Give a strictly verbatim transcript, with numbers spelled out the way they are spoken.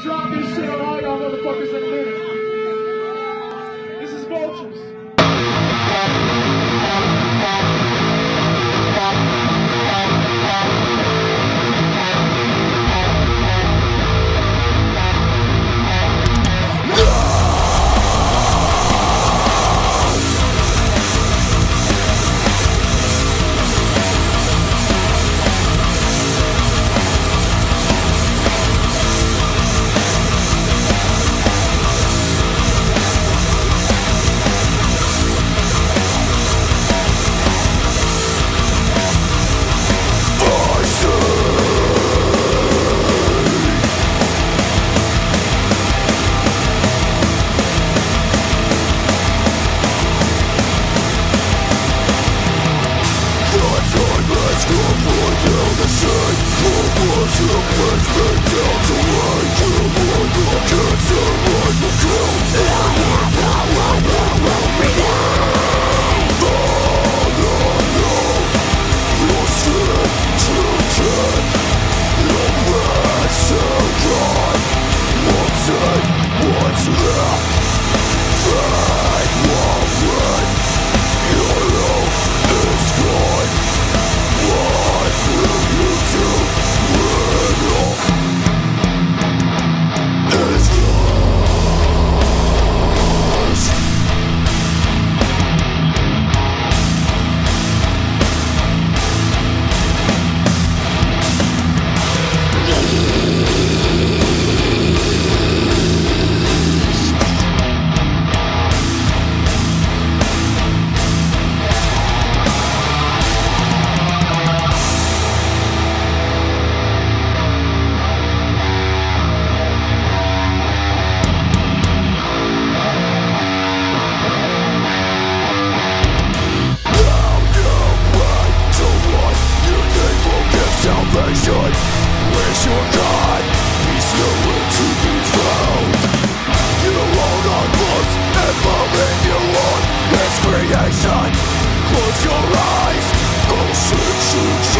to drop this shit on all y'all motherfuckers in a minute. This is Vultures. Where's your God? He's nowhere to be found. You're alone on lost and loving your own. His creation. Close your eyes. I'll search you.